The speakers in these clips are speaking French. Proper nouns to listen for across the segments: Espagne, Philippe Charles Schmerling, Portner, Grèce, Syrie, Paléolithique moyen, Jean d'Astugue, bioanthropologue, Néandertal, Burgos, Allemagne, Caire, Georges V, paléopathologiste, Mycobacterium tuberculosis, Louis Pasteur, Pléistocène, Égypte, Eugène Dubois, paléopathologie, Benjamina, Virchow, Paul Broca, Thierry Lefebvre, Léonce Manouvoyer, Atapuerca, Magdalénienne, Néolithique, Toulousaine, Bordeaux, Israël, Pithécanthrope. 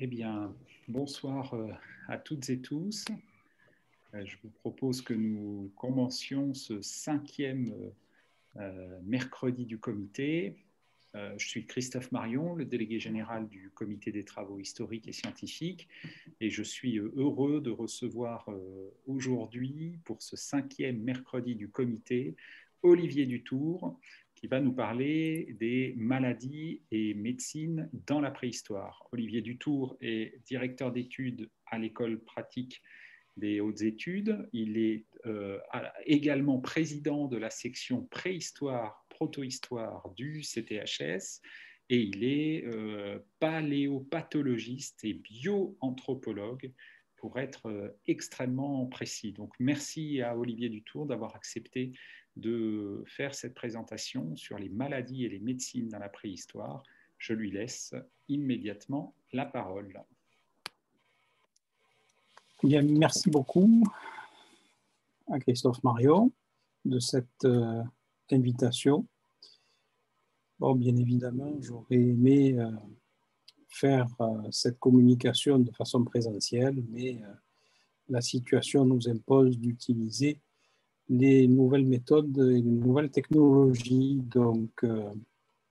Eh bien, bonsoir à toutes et tous. Je vous propose que nous commencions ce 5e mercredi du comité. Je suis Christophe Marion, le délégué général du Comité des travaux historiques et scientifiques, et je suis heureux de recevoir aujourd'hui, pour ce 5e mercredi du comité, Olivier Dutour, qui va nous parler des maladies et médecine dans la préhistoire. Olivier Dutour est directeur d'études à l'École pratique des hautes études. Il est également président de la section préhistoire, protohistoire du CTHS, et il est paléopathologiste et bioanthropologue, pour être extrêmement précis. Donc, merci à Olivier Dutour d'avoir accepté de faire cette présentation sur les maladies et les médecines dans la préhistoire. Je lui laisse immédiatement la parole. Bien, merci beaucoup à Christophe Marion de cette invitation. Bon, bien évidemment, j'aurais aimé faire cette communication de façon présentielle, mais la situation nous impose d'utiliser les nouvelles méthodes et les nouvelles technologies. Donc,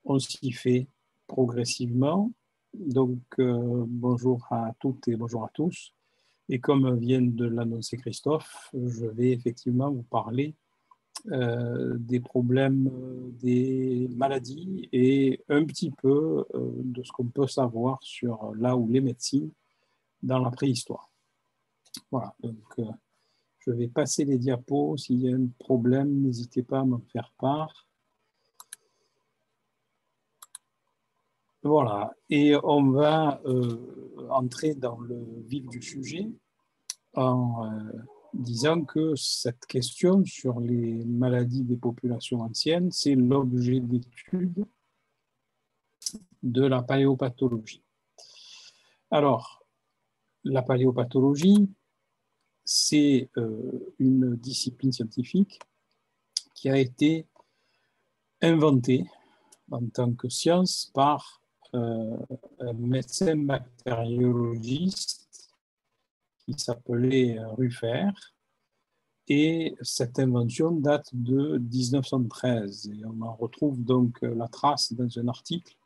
on s'y fait progressivement. Donc, bonjour à toutes et bonjour à tous. Et comme vient de l'annoncer Christophe, je vais effectivement vous parler des problèmes, des maladies et un petit peu de ce qu'on peut savoir sur là où les médecines dans la préhistoire. Voilà, donc je vais passer les diapos. S'il y a un problème, n'hésitez pas à m'en faire part. Voilà, et on va entrer dans le vif du sujet en disant que cette question sur les maladies des populations anciennes, c'est l'objet d'étude de la paléopathologie. Alors, la paléopathologie, c'est une discipline scientifique qui a été inventée en tant que science par un médecin bactériologiste qui s'appelait Ruffer, et cette invention date de 1913, et on en retrouve donc la trace dans un article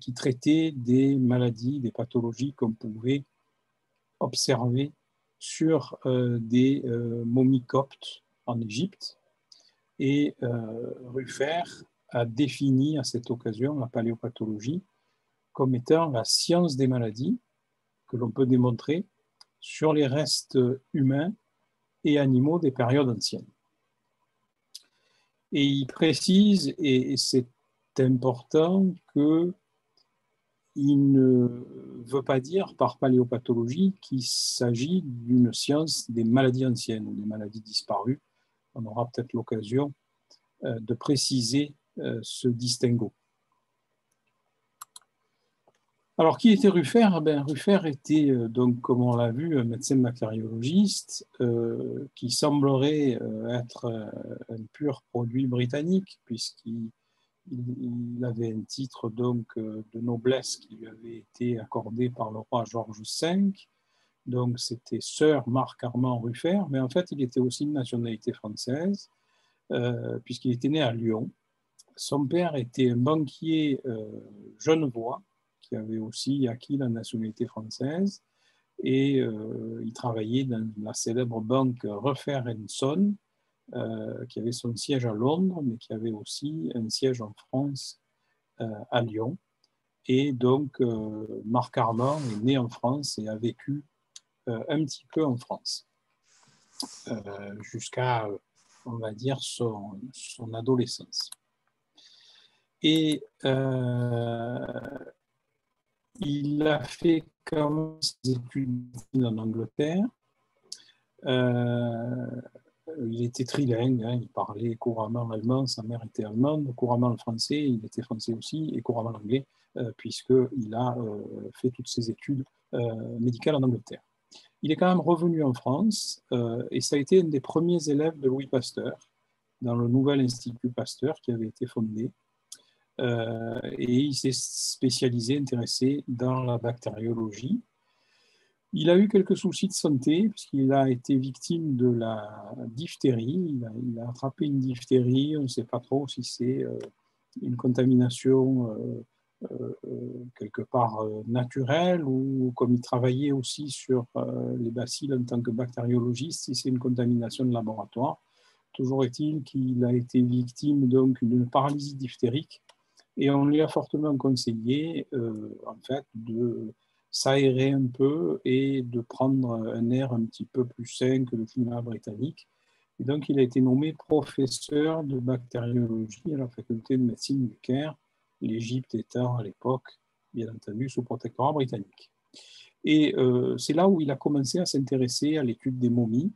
qui traitait des maladies, des pathologies qu'on pouvait observer sur des momies coptes en Égypte, et Ruffer a défini à cette occasion la paléopathologie comme étant la science des maladies que l'on peut démontrer sur les restes humains et animaux des périodes anciennes. Et il précise, et c'est important, qu'il ne veut pas dire par paléopathologie qu'il s'agit d'une science des maladies anciennes ou des maladies disparues. On aura peut-être l'occasion de préciser ce distinguo. Alors, qui était Ruffer? Ben, Ruffer était, donc, comme on l'a vu, un médecin bactériologiste qui semblerait être un pur produit britannique, puisqu'il avait un titre donc, de noblesse qui lui avait été accordé par le roi Georges V. Donc, c'était Sir Marc-Armand Ruffer, mais en fait, il était aussi de nationalité française, puisqu'il était né à Lyon. Son père était un banquier genevois, qui avait aussi acquis la nationalité française, et il travaillait dans la célèbre banque Ruffer & Son, qui avait son siège à Londres, mais qui avait aussi un siège en France, à Lyon. Et donc, Marc Armand est né en France et a vécu un petit peu en France, jusqu'à, on va dire, son adolescence. Et il a fait comme ses études en Angleterre. Il était trilingue, hein, il parlait couramment l'allemand, sa mère était allemande, couramment le français, il était français aussi, et couramment l'anglais, puisqu'il a fait toutes ses études médicales en Angleterre. Il est quand même revenu en France, et ça a été un des premiers élèves de Louis Pasteur, dans le nouvel Institut Pasteur qui avait été fondé. et il s'est spécialisé, intéressé dans la bactériologie. Il a eu quelques soucis de santé puisqu'il a été victime de la diphtérie. Il a attrapé une diphtérie, on ne sait pas trop si c'est une contamination quelque part naturelle ou comme il travaillait aussi sur les bacilles en tant que bactériologiste, si c'est une contamination de laboratoire. Toujours est-il qu'il a été victime d'une paralysie diphtérique et on lui a fortement conseillé en fait de s'aérer un peu et de prendre un air un petit peu plus sain que le climat britannique. Et donc il a été nommé professeur de bactériologie à la faculté de médecine du Caire, l'Égypte étant à l'époque, bien entendu, sous protectorat britannique. Et c'est là où il a commencé à s'intéresser à l'étude des momies,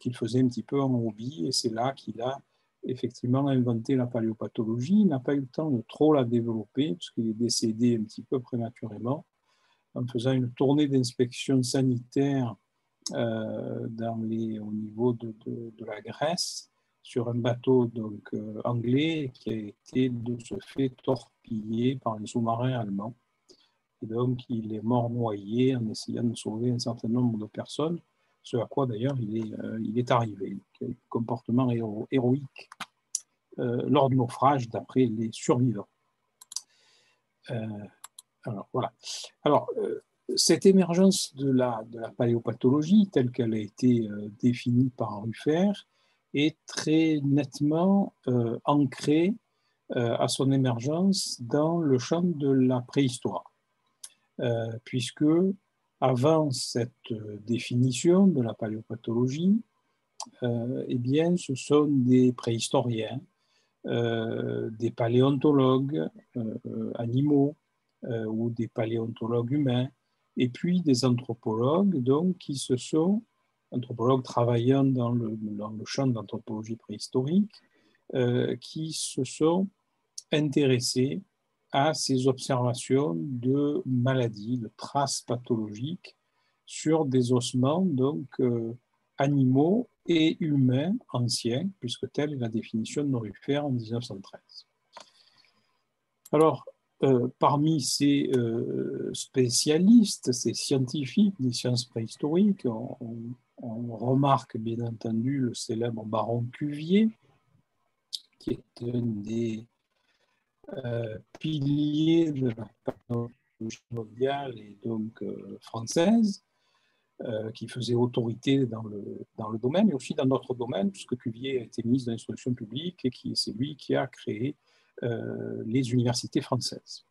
qu'il faisait un petit peu en hobby, et c'est là qu'il a effectivement inventé la paléopathologie. Il n'a pas eu le temps de trop la développer, puisqu'il est décédé un petit peu prématurément, en faisant une tournée d'inspection sanitaire au niveau de la Grèce, sur un bateau donc, anglais qui a été de ce fait torpillé par les sous-marins allemands. Et donc il est mort noyé en essayant de sauver un certain nombre de personnes, ce à quoi d'ailleurs il est arrivé. Il a eu un comportement héroïque lors du naufrage d'après les survivants. Alors voilà. Alors, cette émergence de la paléopathologie telle qu'elle a été définie par Ruffer est très nettement ancrée à son émergence dans le champ de la préhistoire, puisque avant cette définition de la paléopathologie, eh bien, ce sont des préhistoriens, des paléontologues animaux ou des paléontologues humains, et puis des anthropologues donc, qui se sont anthropologues travaillant dans le champ d'anthropologie préhistorique, qui se sont intéressés à ces observations de maladies, de traces pathologiques sur des ossements donc, animaux et humains anciens, puisque telle est la définition de Ruffer en 1913. Alors, parmi ces spécialistes, ces scientifiques des sciences préhistoriques, on remarque bien entendu le célèbre baron Cuvier, qui est un des piliers de la paléontologie mondiale et donc française, qui faisait autorité dans le domaine et aussi dans d'autres domaines, puisque Cuvier a été ministre de l'Instruction publique et c'est lui qui a créé les universités françaises.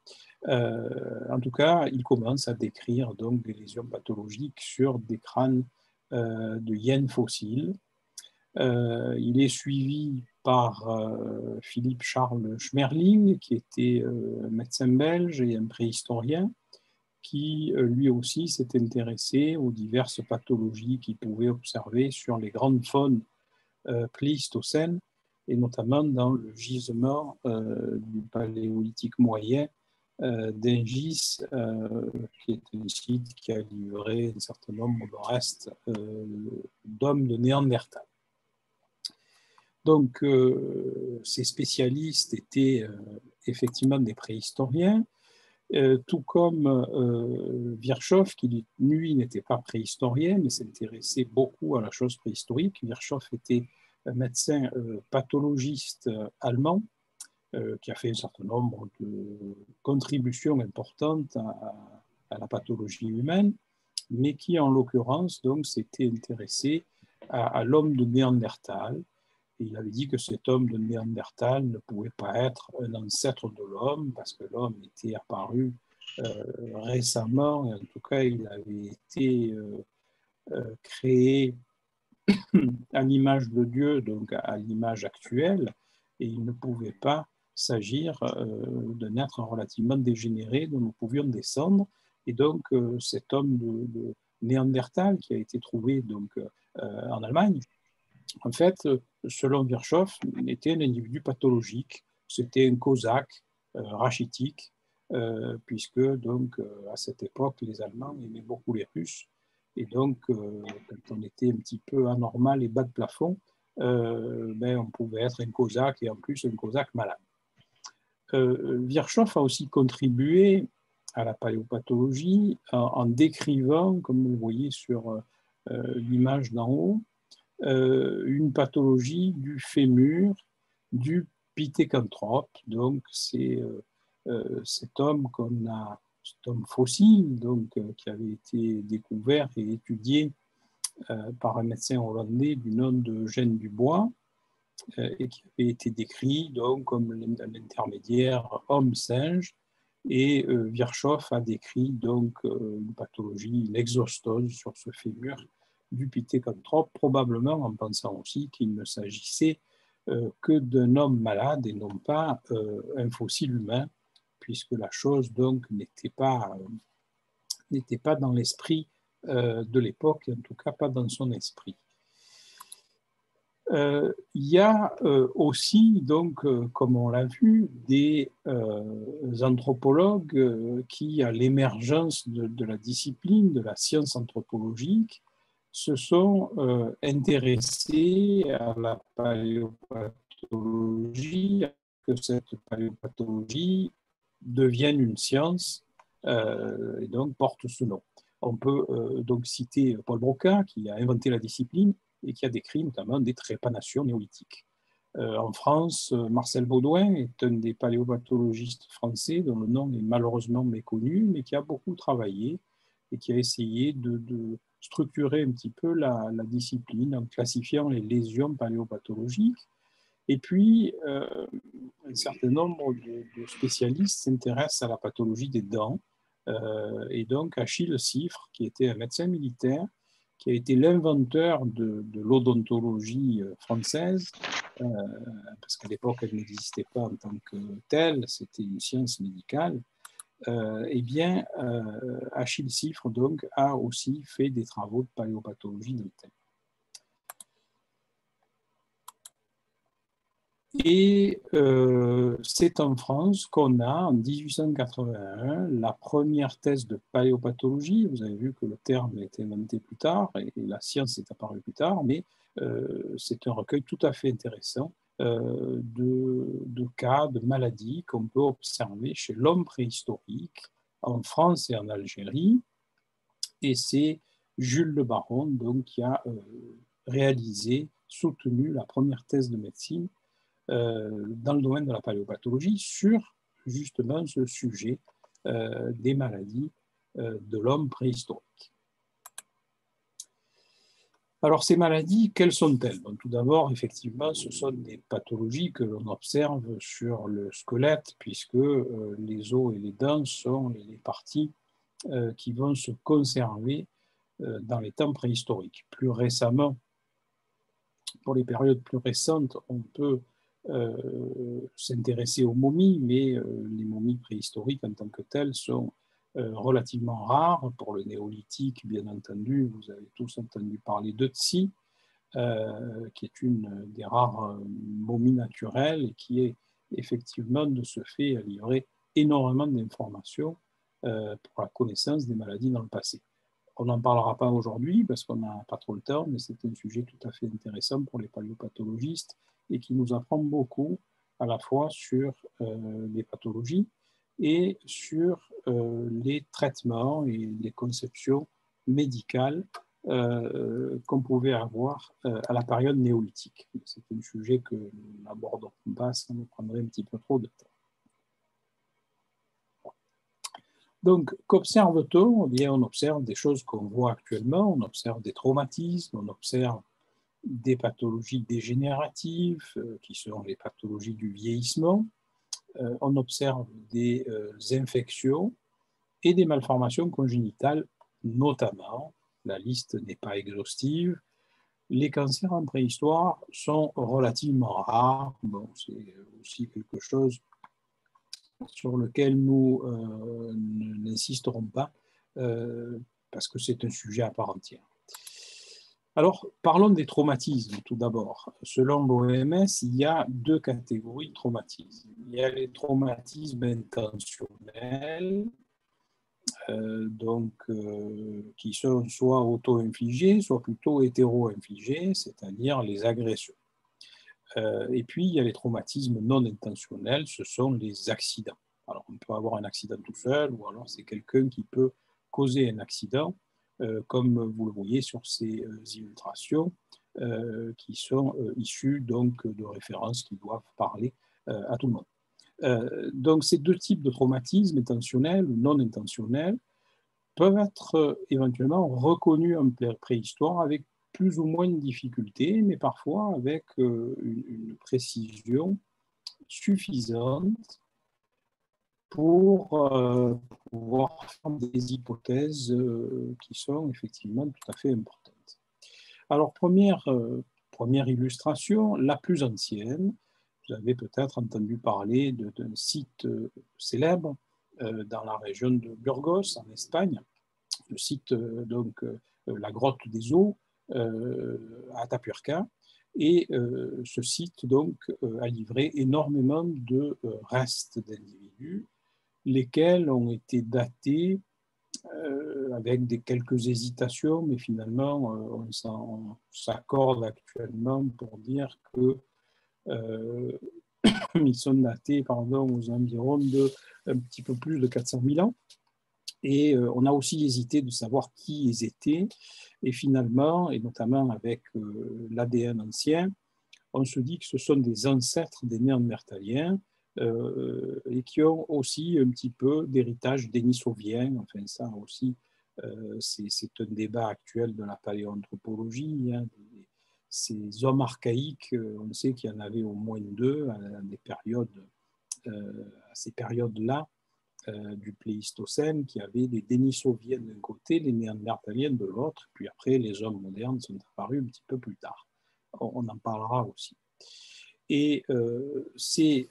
En tout cas, il commence à décrire donc, des lésions pathologiques sur des crânes de hyènes fossiles. Il est suivi par Philippe Charles Schmerling, qui était un médecin belge et un préhistorien, qui lui aussi s'est intéressé aux diverses pathologies qu'il pouvait observer sur les grandes faunes pléistocènes, et notamment dans le gisement du Paléolithique moyen d'Ingis, qui est un site qui a livré un certain nombre de restes d'hommes de Néandertal. Donc, ces spécialistes étaient effectivement des préhistoriens, tout comme Virchow, qui lui n'était pas préhistorien, mais s'intéressait beaucoup à la chose préhistorique. Virchow était un médecin pathologiste allemand, qui a fait un certain nombre de contributions importantes à la pathologie humaine, mais qui, en l'occurrence, s'était intéressé à l'homme de Néandertal. Il avait dit que cet homme de Néandertal ne pouvait pas être un ancêtre de l'homme parce que l'homme était apparu récemment, et en tout cas il avait été créé à l'image de Dieu, donc à l'image actuelle, et il ne pouvait pas s'agir d'un être relativement dégénéré dont nous pouvions descendre. Et donc cet homme de Néandertal qui a été trouvé donc, en Allemagne, en fait, selon Virchow, était un individu pathologique, c'était un cosaque rachitique, puisque donc, à cette époque, les Allemands aimaient beaucoup les Russes, et donc, quand on était un petit peu anormal et bas de plafond, ben, on pouvait être un cosaque, et en plus un cosaque malade. Virchow a aussi contribué à la paléopathologie en décrivant, comme vous le voyez sur l'image d'en haut, une pathologie du fémur du Pithécanthrope, donc c'est cet homme fossile donc, qui avait été découvert et étudié par un médecin hollandais du nom de Eugène Dubois et qui avait été décrit donc, comme l'intermédiaire homme-singe. Et Virchow a décrit donc, une pathologie, une exostose sur ce fémur du Pithécanthrope, probablement en pensant aussi qu'il ne s'agissait que d'un homme malade et non pas un fossile humain, puisque la chose donc n'était pas dans l'esprit de l'époque, en tout cas pas dans son esprit. Il y a aussi, donc, comme on l'a vu, des anthropologues qui, à l'émergence de la discipline, de la science anthropologique, se sont intéressés à la paléopathologie, que cette paléopathologie devienne une science et donc porte ce nom. On peut donc citer Paul Broca qui a inventé la discipline et qui a décrit notamment des trépanations néolithiques. En France, Marcel Baudouin est un des paléopathologistes français dont le nom est malheureusement méconnu, mais qui a beaucoup travaillé et qui a essayé de structurer un petit peu la discipline en classifiant les lésions paléopathologiques. Et puis, un certain nombre de spécialistes s'intéressent à la pathologie des dents. Et donc, Achille Sifre, qui était un médecin militaire, qui a été l'inventeur de l'odontologie française, parce qu'à l'époque, elle n'existait pas en tant que telle, c'était une science médicale. Eh bien, Achille Sifre donc, a aussi fait des travaux de paléopathologie dans le thème. Et c'est en France qu'on a, en 1881, la première thèse de paléopathologie. Vous avez vu que le terme a été inventé plus tard et la science est apparue plus tard, mais c'est un recueil tout à fait intéressant de cas de maladies qu'on peut observer chez l'homme préhistorique en France et en Algérie. Et c'est Jules Le Baron donc, qui a soutenu la première thèse de médecine dans le domaine de la paléopathologie sur justement ce sujet des maladies de l'homme préhistorique. Alors ces maladies, quelles sont-elles? Bon, tout d'abord, effectivement, ce sont des pathologies que l'on observe sur le squelette puisque les os et les dents sont les parties qui vont se conserver dans les temps préhistoriques. Plus récemment, pour les périodes plus récentes, on peut s'intéresser aux momies, mais les momies préhistoriques en tant que telles sont relativement rares. Pour le néolithique, bien entendu, vous avez tous entendu parler d'Ötzi, qui est une des rares momies naturelles et qui est effectivement de ce fait à livrer énormément d'informations pour la connaissance des maladies dans le passé. On n'en parlera pas aujourd'hui parce qu'on n'a pas trop le temps, mais c'est un sujet tout à fait intéressant pour les paléopathologistes et qui nous apprend beaucoup à la fois sur les pathologies et sur les traitements et les conceptions médicales qu'on pouvait avoir à la période néolithique. C'est un sujet que nous n'abordons pas, ça nous prendrait un petit peu trop de temps. Donc, qu'observe-t-on? Eh bien, on observe des choses qu'on voit actuellement, on observe des traumatismes, on observe des pathologies dégénératives, qui sont les pathologies du vieillissement. On observe des infections et des malformations congénitales, notamment. La liste n'est pas exhaustive. Les cancers en préhistoire sont relativement rares. Bon, c'est aussi quelque chose sur lequel nous n'insisterons pas, parce que c'est un sujet à part entière. Alors, parlons des traumatismes tout d'abord. Selon l'OMS, il y a deux catégories de traumatismes. Il y a les traumatismes intentionnels, qui sont soit auto-infligés, soit plutôt hétéro-infligés, c'est-à-dire les agressions. Et puis, il y a les traumatismes non intentionnels, ce sont les accidents. Alors, on peut avoir un accident tout seul, ou alors c'est quelqu'un qui peut causer un accident, comme vous le voyez sur ces illustrations, qui sont issues donc, de références qui doivent parler à tout le monde. Donc, ces deux types de traumatismes, intentionnels ou non intentionnels, peuvent être éventuellement reconnus en préhistoire avec plus ou moins de difficultés, mais parfois avec une précision suffisante pour pouvoir faire des hypothèses qui sont effectivement tout à fait importantes. Alors, première illustration, la plus ancienne. Vous avez peut-être entendu parler d'un site célèbre dans la région de Burgos, en Espagne, le site, la grotte des eaux, à Atapuerca, et ce site donc a livré énormément de restes d'individus, lesquels ont été datés avec quelques hésitations, mais finalement on s'accorde actuellement pour dire que ils sont datés aux environs de un petit peu plus de 400 000 ans. Et on a aussi hésité de savoir qui ils étaient. Et finalement, et notamment avec l'ADN ancien, on se dit que ce sont des ancêtres des Néandertaliens et qui ont aussi un petit peu d'héritage dénisovien. Enfin, ça aussi, c'est un débat actuel de la paléoanthropologie. Hein. Ces hommes archaïques, on sait qu'il y en avait au moins deux à des périodes, à ces périodes-là. Du Pléistocène, qui avait des dénisoviens d'un côté, les néandertaliens de l'autre, puis après les hommes modernes sont apparus un petit peu plus tard. On en parlera aussi. Et ces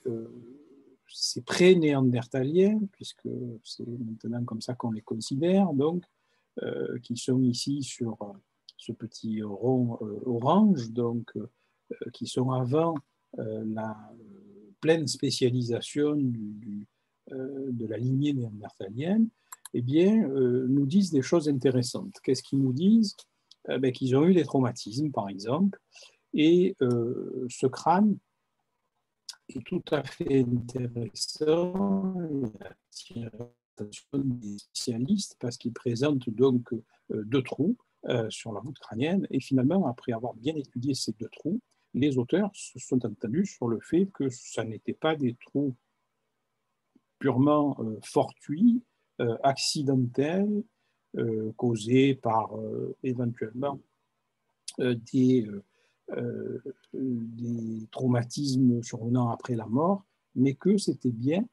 pré-néandertaliens, puisque c'est maintenant comme ça qu'on les considère, donc, qui sont ici sur ce petit rond orange, donc, qui sont avant la pleine spécialisation de la lignée néandertalienne, eh bien, nous disent des choses intéressantes. Qu'est-ce qu'ils nous disent? Qu'ils ont eu des traumatismes, par exemple, et ce crâne est tout à fait intéressant, il attire l'attention des spécialistes parce qu'il présente donc deux trous sur la voûte crânienne, et finalement, après avoir bien étudié ces deux trous, les auteurs se sont entendus sur le fait que ça n'était pas des trous purement fortuit, accidentel, causé par éventuellement des traumatismes survenant après la mort, mais que c'était bien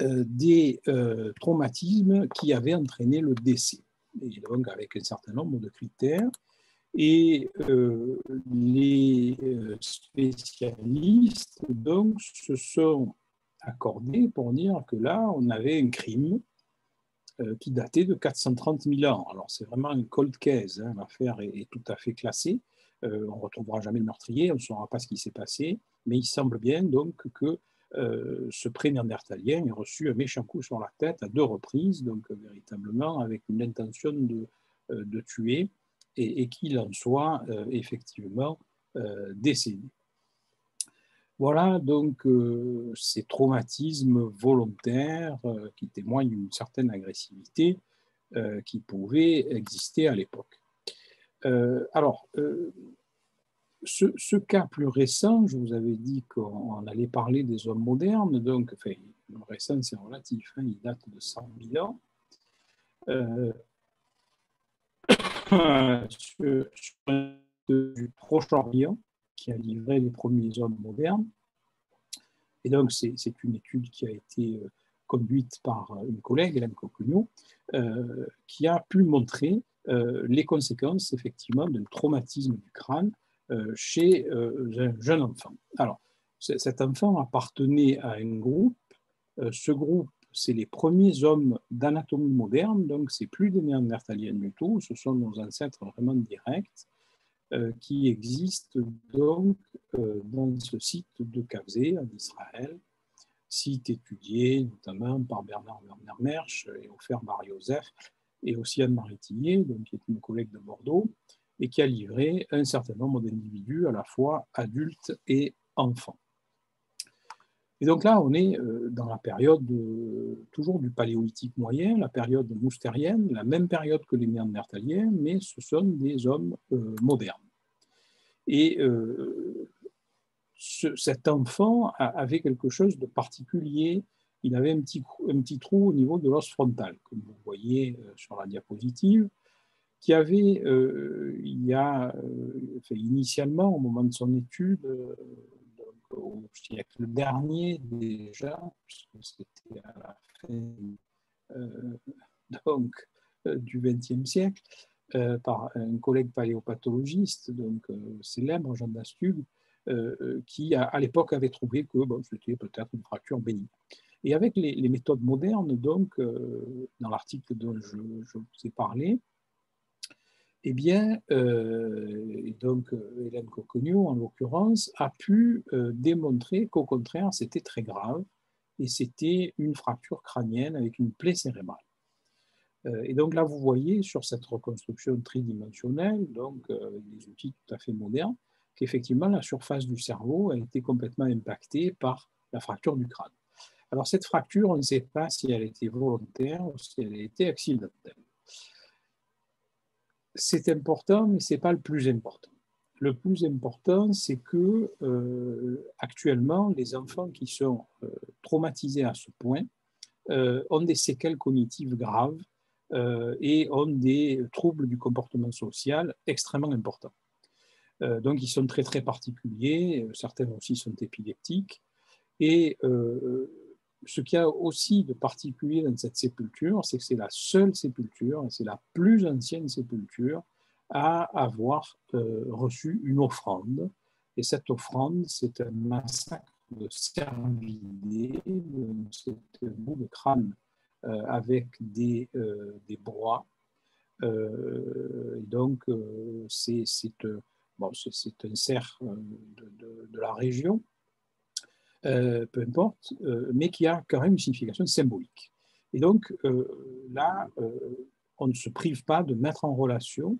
des traumatismes qui avaient entraîné le décès, et donc avec un certain nombre de critères. Et les spécialistes donc, se sont accordé pour dire que là, on avait un crime qui datait de 430 000 ans. Alors, c'est vraiment une cold case, hein, l'affaire est tout à fait classée, on ne retrouvera jamais le meurtrier, on ne saura pas ce qui s'est passé, mais il semble bien donc que ce pré-néandertalien ait reçu un méchant coup sur la tête à deux reprises, donc véritablement avec une intention de tuer, et qu'il en soit effectivement décédé. Voilà donc ces traumatismes volontaires qui témoignent d'une certaine agressivité qui pouvait exister à l'époque. Ce cas plus récent, je vous avais dit qu'on allait parler des hommes modernes, donc enfin, le récent c'est relatif, hein, il date de 100 000 ans. Sur du Proche-Orient, qui a livré les premiers hommes modernes. Et donc, c'est une étude qui a été conduite par une collègue, Hélène Coqueugniot, qui a pu montrer les conséquences, effectivement, d'un traumatisme du crâne chez un jeune enfant. Alors, cet enfant appartenait à un groupe. Ce groupe, c'est les premiers hommes d'anatomie moderne, donc c'est plus des néandertaliens du tout, ce sont nos ancêtres vraiment directs qui existent donc dans ce site de Kavzeh en Israël, site étudié notamment par Bernard Werner Mersch et offert par Joseph et aussi Anne-Marie Tillier, donc qui est une collègue de Bordeaux, et qui a livré un certain nombre d'individus, à la fois adultes et enfants. Et donc là, on est dans la période toujours du Paléolithique moyen, la période moustérienne, la même période que les Néandertaliens, mais ce sont des hommes modernes. Et cet enfant avait quelque chose de particulier. Il avait un petit trou au niveau de l'os frontal, comme vous voyez sur la diapositive, qui avait, initialement, au moment de son étude, donc au siècle dernier déjà, puisque c'était à la fin du XXe siècle, par un collègue paléopathologiste, donc célèbre, Jean d'Astugue, qui à l'époque avait trouvé que bon, c'était peut-être une fracture bénigne. Et avec les méthodes modernes, donc, dans l'article dont je vous ai parlé, eh bien, Hélène Coqueugniot, en l'occurrence, a pu démontrer qu'au contraire, c'était très grave, et c'était une fracture crânienne avec une plaie cérébrale. Et donc là, vous voyez sur cette reconstruction tridimensionnelle, donc avec des outils tout à fait modernes, qu'effectivement, la surface du cerveau a été complètement impactée par la fracture du crâne. Alors cette fracture, on ne sait pas si elle était volontaire ou si elle était accidentelle. C'est important, mais ce n'est pas le plus important. Le plus important, c'est que actuellement, les enfants qui sont traumatisés à ce point ont des séquelles cognitives graves et ont des troubles du comportement social extrêmement importants. Donc ils sont très très particuliers, certains aussi sont épileptiques, et ce qu'il y a aussi de particulier dans cette sépulture, c'est que c'est la seule sépulture, et c'est la plus ancienne sépulture, à avoir reçu une offrande. Et cette offrande, c'est un massacre de cervidés, c'est un bout de crâne avec des broies. Donc, c'est un cerf de la région. Peu importe, mais qui a quand même une signification symbolique. Et donc là, on ne se prive pas de mettre en relation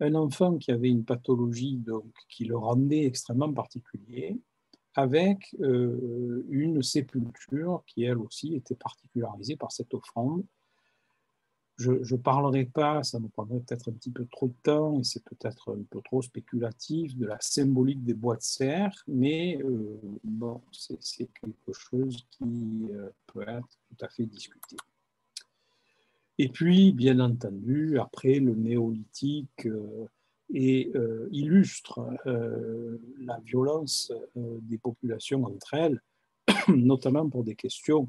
un enfant qui avait une pathologie donc, qui le rendait extrêmement particulier avec une sépulture qui elle aussi était particularisée par cette offrande. Je ne parlerai pas, ça me prendrait peut-être un petit peu trop de temps, et c'est peut-être un peu trop spéculatif, de la symbolique des bois de cerf, mais bon, c'est quelque chose qui peut être tout à fait discuté. Et puis, bien entendu, après, le néolithique illustre la violence des populations entre elles, notamment pour des questions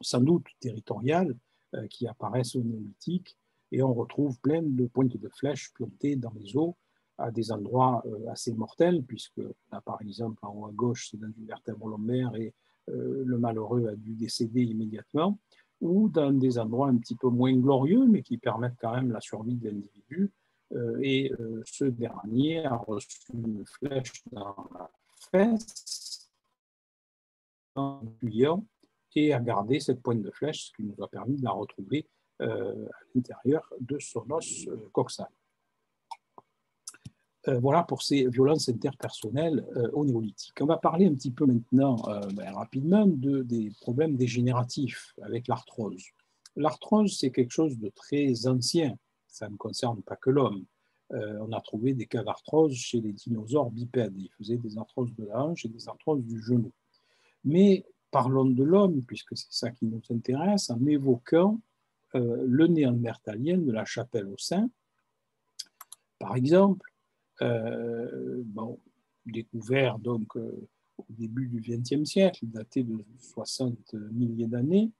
sans doute territoriales, qui apparaissent au néolithique, et on retrouve plein de pointes de flèches plantées dans les eaux à des endroits assez mortels, puisque là, par exemple, en haut à gauche, c'est dans une vertèbre lombaire et le malheureux a dû décéder immédiatement, ou dans des endroits un petit peu moins glorieux, mais qui permettent quand même la survie de l'individu. Et ce dernier a reçu une flèche dans la fesse, en appuyant, et à garder cette pointe de flèche, ce qui nous a permis de la retrouver à l'intérieur de son os coxal. Voilà pour ces violences interpersonnelles au néolithique. On va parler un petit peu maintenant, rapidement, des problèmes dégénératifs avec l'arthrose. L'arthrose, c'est quelque chose de très ancien, ça ne concerne pas que l'homme. On a trouvé des cas d'arthrose chez les dinosaures bipèdes, ils faisaient des arthroses de la hanche et des arthroses du genou. Mais parlons de l'homme, puisque c'est ça qui nous intéresse, en évoquant le néandertalien de la Chapelle aux Saints, par exemple, découvert donc, au début du XXe siècle, daté de 60 milliers d'années,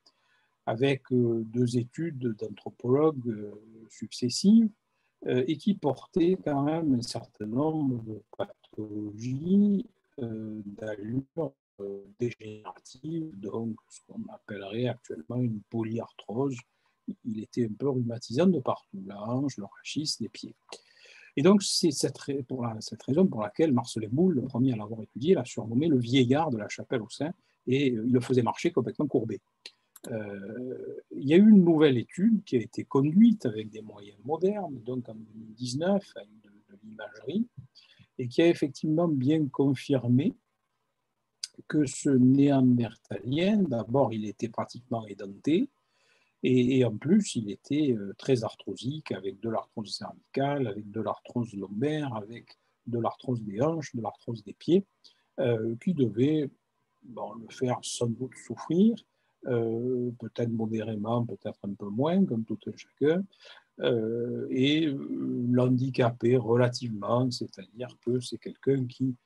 avec deux études d'anthropologues successives, et qui portaient quand même un certain nombre de pathologies d'allure dégénérative, donc ce qu'on appellerait actuellement une polyarthrose. Il était un peu rhumatisant de partout, la hanche, le rachis, les pieds. Et donc c'est cette raison pour laquelle Marcel Baudouin, le premier à l'avoir étudié, l'a surnommé le vieillard de la Chapelle aux Saints, et il le faisait marcher complètement courbé. Il y a eu une nouvelle étude qui a été conduite avec des moyens modernes, donc en 2019, avec de l'imagerie, et qui a effectivement bien confirmé que ce néandertalien, d'abord, il était pratiquement édenté, et en plus, il était très arthrosique, avec de l'arthrose cervicale, avec de l'arthrose lombaire, avec de l'arthrose des hanches, de l'arthrose des pieds, qui devait le faire sans doute souffrir, peut-être modérément, peut-être un peu moins, comme tout un chacun, et l'handicapé relativement, c'est-à-dire que c'est quelqu'un qui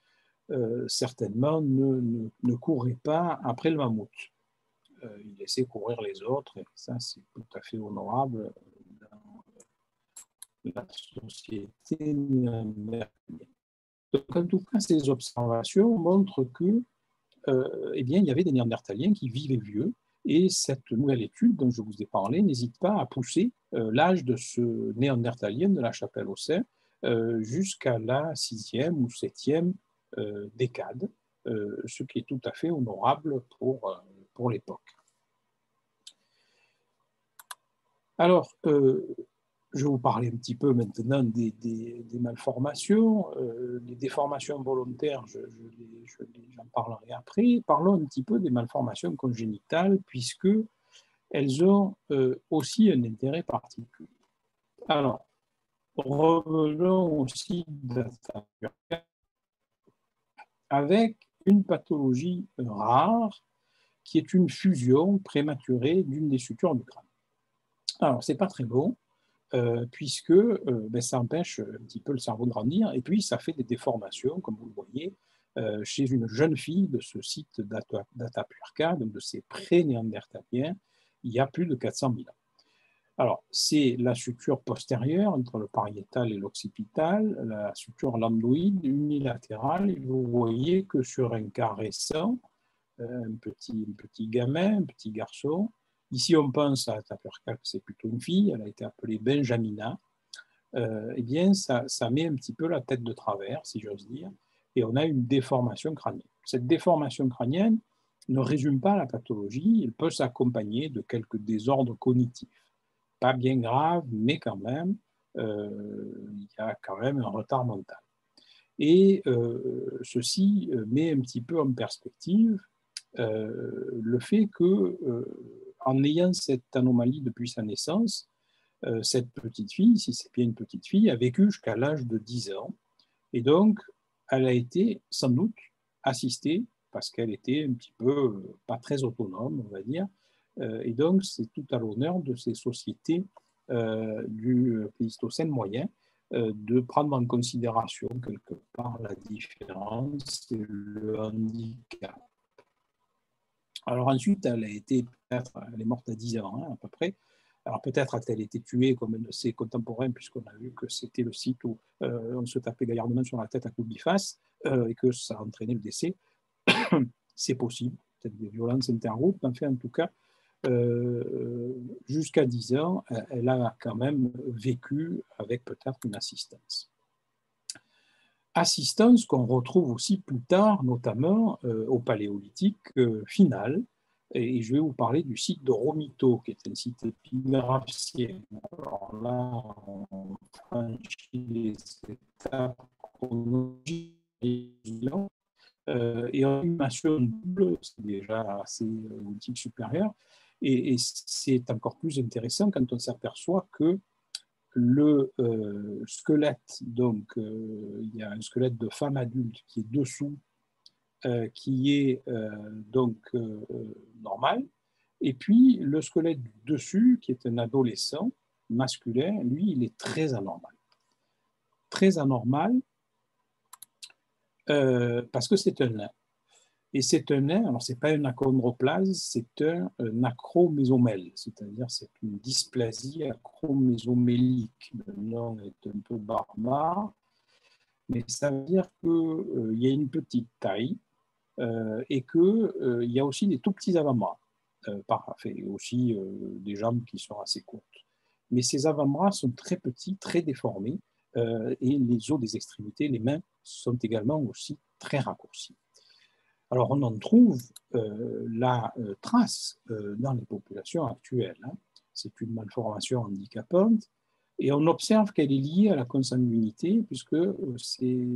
certainement ne courait pas après le mammouth. Il laissait courir les autres, et ça c'est tout à fait honorable dans la société néandertalienne. Donc en tout cas, ces observations montrent que il y avait des néandertaliens qui vivaient vieux, et cette nouvelle étude dont je vous ai parlé n'hésite pas à pousser l'âge de ce néandertalien de la chapelle au sein jusqu'à la 6e ou 7e décade, ce qui est tout à fait honorable pour l'époque. Alors, je vais vous parler un petit peu maintenant des malformations, des déformations volontaires, j'en parlerai après. Parlons un petit peu des malformations congénitales, puisqu'elles ont aussi un intérêt particulier. Alors, revenons aussi avec une pathologie rare, qui est une fusion prématurée d'une des sutures du crâne. Alors, c'est pas très bon, puisque ça empêche un petit peu le cerveau de grandir, et puis ça fait des déformations, comme vous le voyez, chez une jeune fille de ce site d'Atapuerca, donc de ces pré-néandertaliens, il y a plus de 400 000 ans. Alors, c'est la suture postérieure, entre le pariétal et l'occipital, la suture lambdoïde, unilatérale, et vous voyez que sur un cas récent, un petit gamin, un petit garçon, ici, on pense à Atapuerca, que c'est plutôt une fille, elle a été appelée Benjamina. Eh bien, ça met un petit peu la tête de travers, si j'ose dire, et on a une déformation crânienne. Cette déformation crânienne ne résume pas la pathologie, elle peut s'accompagner de quelques désordres cognitifs. Pas bien grave, mais quand même, il y a quand même un retard mental. Et ceci met un petit peu en perspective le fait que en ayant cette anomalie depuis sa naissance, cette petite fille, si c'est bien une petite fille, a vécu jusqu'à l'âge de 10 ans. Et donc, elle a été sans doute assistée parce qu'elle était un petit peu pas très autonome, on va dire. Et donc, c'est tout à l'honneur de ces sociétés du Pléistocène moyen de prendre en considération quelque part la différence et le handicap. Alors ensuite, elle est morte à 10 ans, à peu près. Alors peut-être a-t-elle été tuée comme un de ses contemporains, puisqu'on a vu que c'était le site où on se tapait gaillardement sur la tête à coups de biface et que ça a entraîné le décès. C'est possible, peut-être des violences intergroupes. Enfin, en tout cas, jusqu'à 10 ans, elle a quand même vécu avec peut-être une assistance. Assistance qu'on retrouve aussi plus tard, notamment au Paléolithique final. Et je vais vous parler du site de Romito, qui est un site épigraphien. Alors là, on franchit les étapes chronologiques et en animation double, c'est déjà assez outil supérieur. Et c'est encore plus intéressant quand on s'aperçoit que le squelette, donc il y a un squelette de femme adulte qui est dessous, qui est normal, et puis le squelette dessus, qui est un adolescent masculin, lui, il est très anormal. Très anormal, parce que c'est un nain. Et c'est un nain, alors c'est pas un achondroplase, c'est un acromésomèle, c'est-à-dire c'est une dysplasie acromésomélique. Le nom est un peu barbare, mais ça veut dire qu'il y a une petite taille et qu'il y a aussi des tout petits avant-bras, aussi des jambes qui sont assez courtes. Mais ces avant-bras sont très petits, très déformés, et les os des extrémités, les mains, sont également aussi très raccourcis. Alors on en trouve la trace dans les populations actuelles. Hein. C'est une malformation handicapante et on observe qu'elle est liée à la consanguinité puisque ces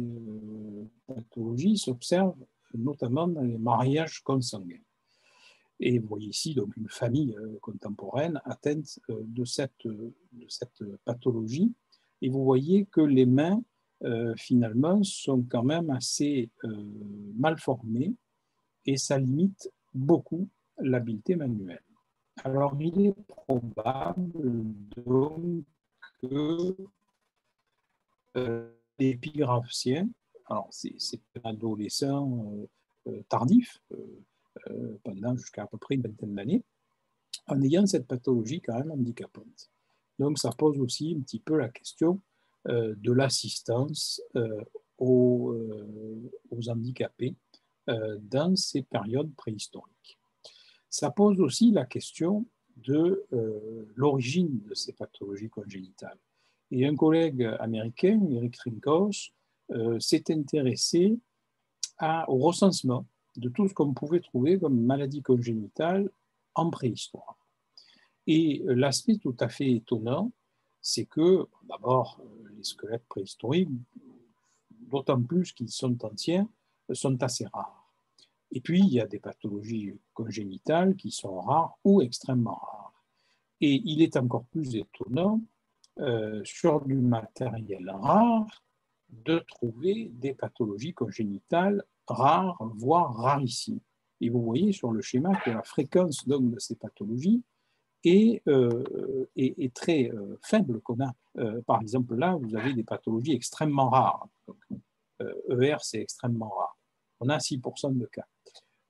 pathologies s'observent notamment dans les mariages consanguins. Et vous voyez ici donc, une famille contemporaine atteinte de cette pathologie. Et vous voyez que les mains, finalement, sont quand même assez mal formées et ça limite beaucoup l'habileté manuelle. Alors, il est probable donc que les épigraphiciens, alors c'est un adolescent tardif, pendant jusqu'à à peu près une vingtaine d'années, en ayant cette pathologie quand même handicapante. Donc ça pose aussi un petit peu la question de l'assistance aux handicapés dans ces périodes préhistoriques. Ça pose aussi la question de l'origine de ces pathologies congénitales. Et un collègue américain, Eric Trinkhaus, s'est intéressé au recensement de tout ce qu'on pouvait trouver comme maladie congénitale en préhistoire. Et l'aspect tout à fait étonnant, c'est que, d'abord, les squelettes préhistoriques, d'autant plus qu'ils sont anciens, sont assez rares. Et puis, il y a des pathologies congénitales qui sont rares ou extrêmement rares. Et il est encore plus étonnant, sur du matériel rare, de trouver des pathologies congénitales rares, voire rarissimes. Et vous voyez sur le schéma que la fréquence donc, de ces pathologies est très faible qu'on a. Par exemple, là, vous avez des pathologies extrêmement rares. Donc, ER, c'est extrêmement rare. On a 6% de cas.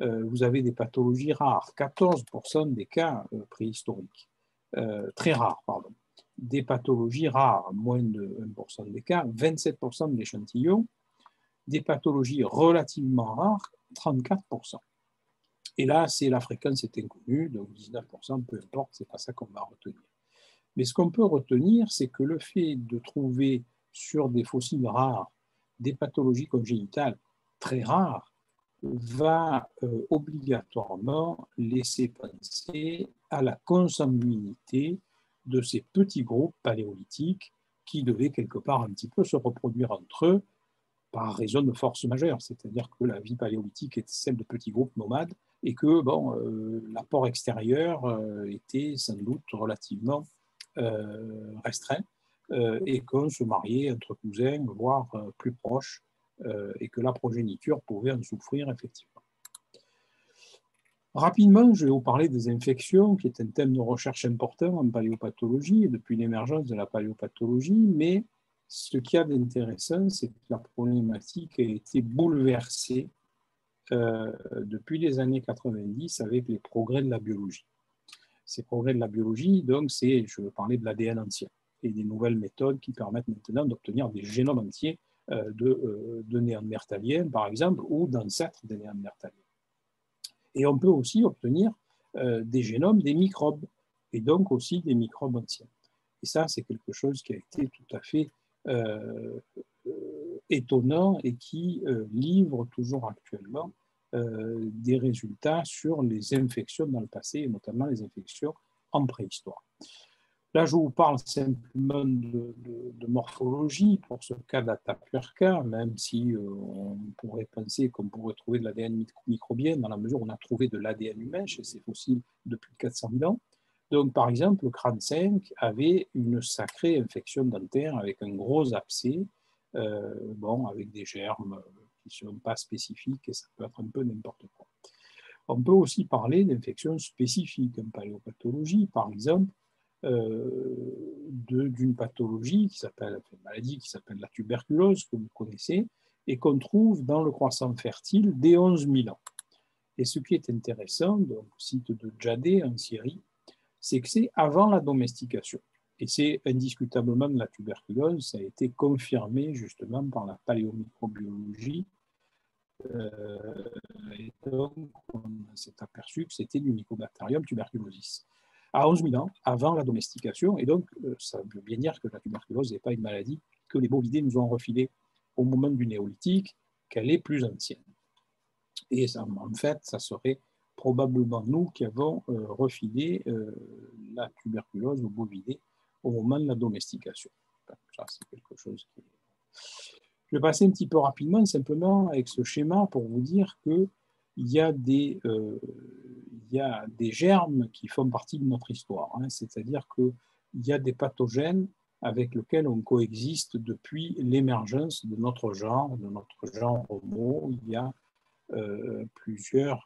Vous avez des pathologies rares, 14% des cas préhistoriques. Très rares, pardon. Des pathologies rares, moins de 1% des cas, 27% de l'échantillon. Des pathologies relativement rares, 34%. Et là, c'est la fréquence est inconnue, donc 19%, peu importe, c'est pas ça qu'on va retenir. Mais ce qu'on peut retenir, c'est que le fait de trouver sur des fossiles rares des pathologies congénitales très rares va obligatoirement laisser penser à la consanguinité de ces petits groupes paléolithiques qui devaient quelque part un petit peu se reproduire entre eux par raison de force majeure, c'est-à-dire que la vie paléolithique est celle de petits groupes nomades et que bon, l'apport extérieur était sans doute relativement restreint et qu'on se mariait entre cousins, voire plus proches, et que la progéniture pouvait en souffrir effectivement. Rapidement, je vais vous parler des infections, qui est un thème de recherche important en paléopathologie et depuis l'émergence de la paléopathologie, mais ce qu'il y a d'intéressant, c'est que la problématique a été bouleversée depuis les années 90 avec les progrès de la biologie. Ces progrès de la biologie, donc, je veux parler de l'ADN ancien et des nouvelles méthodes qui permettent maintenant d'obtenir des génomes entiers de néandertaliens, par exemple, ou d'ancêtres des néandertaliens. Et on peut aussi obtenir des génomes des microbes, et donc aussi des microbes anciens. Et ça, c'est quelque chose qui a été tout à fait étonnant et qui livre toujours actuellement des résultats sur les infections dans le passé, et notamment les infections en préhistoire. Là, je vous parle simplement de morphologie pour ce cas d'Atapuerca, même si on pourrait penser qu'on pourrait trouver de l'ADN microbien, dans la mesure où on a trouvé de l'ADN humain chez ces fossiles depuis 400 000 ans. Donc, par exemple, le crâne 5 avait une sacrée infection dentaire avec un gros abcès, bon, avec des germes qui ne sont pas spécifiques et ça peut être un peu n'importe quoi. On peut aussi parler d'infections spécifiques en paléopathologie, par exemple, d'une pathologie qui s'appelle, une maladie qui s'appelle la tuberculose, que vous connaissez, et qu'on trouve dans le croissant fertile dès 11 000 ans. Et ce qui est intéressant, donc, au site de Djadé en Syrie, c'est que c'est avant la domestication. Et c'est indiscutablement de la tuberculose, ça a été confirmé justement par la paléomicrobiologie. Et donc, on s'est aperçu que c'était du Mycobacterium tuberculosis. À 11 000 ans, avant la domestication, et donc ça veut bien dire que la tuberculose n'est pas une maladie que les bovidés nous ont refilée au moment du néolithique, qu'elle est plus ancienne. Et ça, en fait, ça serait probablement nous qui avons refilé la tuberculose aux bovidés au moment de la domestication. Ça, c'est quelque chose qui... Je vais passer un petit peu rapidement, simplement avec ce schéma, pour vous dire qu'il y a des, germes qui font partie de notre histoire. Hein, c'est-à-dire qu'il y a des pathogènes avec lesquels on coexiste depuis l'émergence de notre genre, homo. Il y a plusieurs...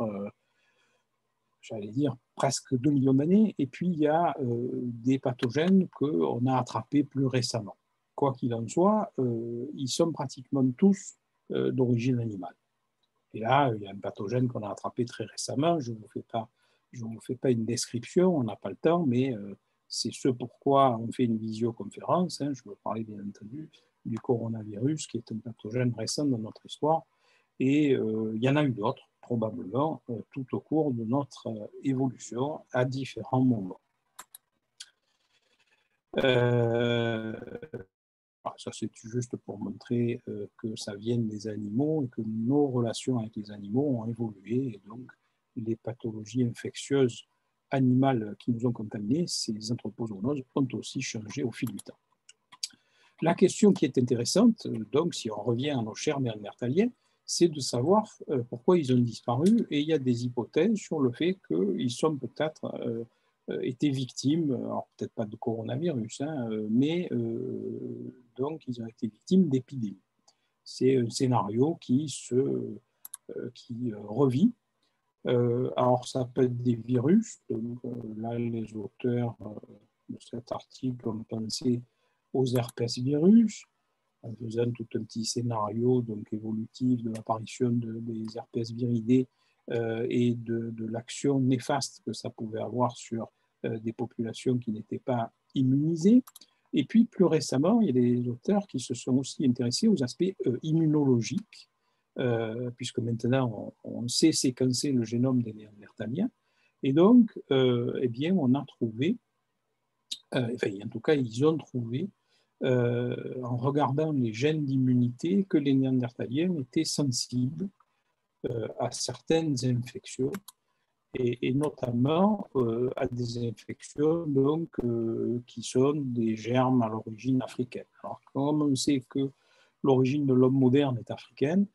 j'allais dire, presque 2 millions d'années, et puis il y a des pathogènes qu'on a attrapés plus récemment. Quoi qu'il en soit, ils sont pratiquement tous d'origine animale. Et là, il y a un pathogène qu'on a attrapé très récemment, je ne vous fais pas une description, on n'a pas le temps, mais c'est ce pourquoi on fait une visioconférence, hein, je veux parler bien entendu du coronavirus, qui est un pathogène récent dans notre histoire, et il y en a eu d'autres, probablement tout au cours de notre évolution à différents moments. Ça, c'est juste pour montrer que ça vient des animaux et que nos relations avec les animaux ont évolué. Et donc, les pathologies infectieuses animales qui nous ont contaminés, ces anthropozoonoses, ont aussi changé au fil du temps. La question qui est intéressante, donc, si on revient à nos chers néandertaliens, c'est de savoir pourquoi ils ont disparu, et il y a des hypothèses sur le fait qu'ils sont peut-être été victimes, alors peut-être pas de coronavirus, hein, mais donc ils ont été victimes d'épidémies. C'est un scénario qui revit. Alors ça peut être des virus, donc là les auteurs de cet article ont pensé aux herpesvirus, en faisant tout un petit scénario donc, évolutif de l'apparition des herpès viridés et de l'action néfaste que ça pouvait avoir sur des populations qui n'étaient pas immunisées. Et puis, plus récemment, il y a des auteurs qui se sont aussi intéressés aux aspects immunologiques, puisque maintenant, on sait séquencer le génome des Néandertaliens. Et donc, eh bien, on a trouvé, enfin, en tout cas, ils ont trouvé, en regardant les gènes d'immunité, que les Néandertaliens étaient sensibles à certaines infections, et notamment à des infections donc, qui sont des germes à l'origine africaine. Alors, comme on sait que l'origine de l'homme moderne est africaine,